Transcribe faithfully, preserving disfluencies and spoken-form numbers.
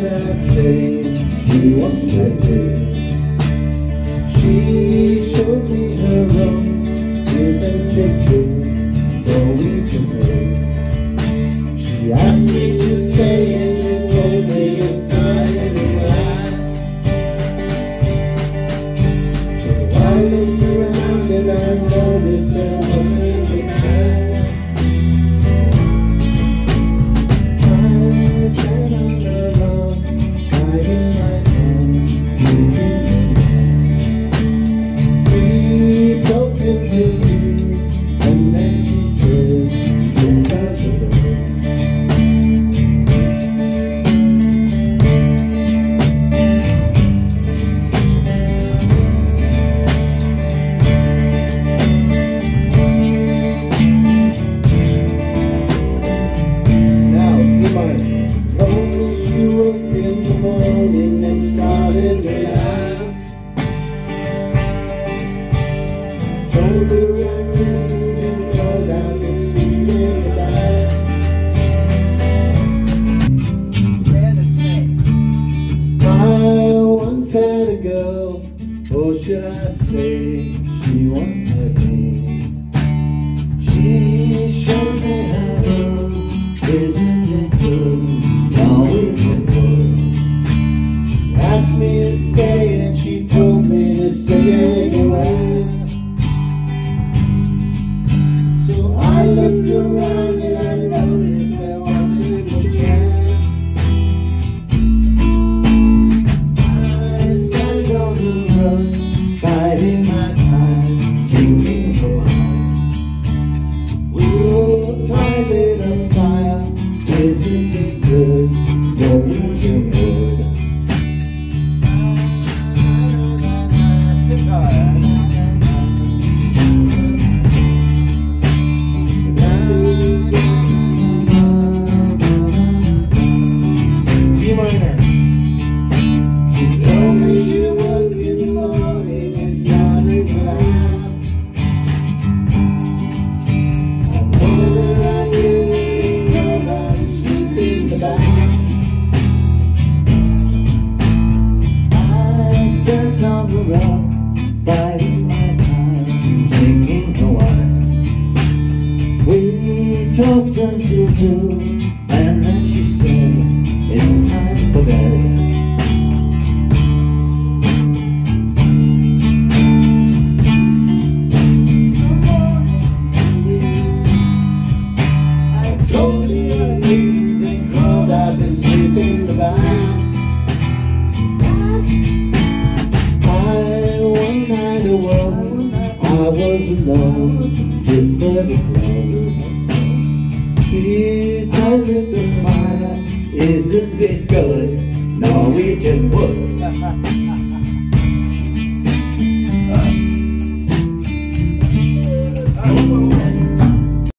can I say? She won't take it. She showed me her room, is a naked Norwegian wood. She asked me to stay and she told me a silent lie. So I looked around and I noticed there wasn't a man. Girl, or should I say, she once had me. She showed me her room, isn't it good? Norwegian wood. She asked me to stay and she told me to say goodbye. So I looked around and I noticed there wasn't a chance. Biding my time, drinking the wine. We were tied in a fire. Isn't it good? Doesn't it good? E minor. She told me she was. On the rock, biding my time, drinking the wine. We talked until two, and then she said, "It's time for bed." I was alone, this burning flame. She told me the fire, isn't it good? Norwegian wood.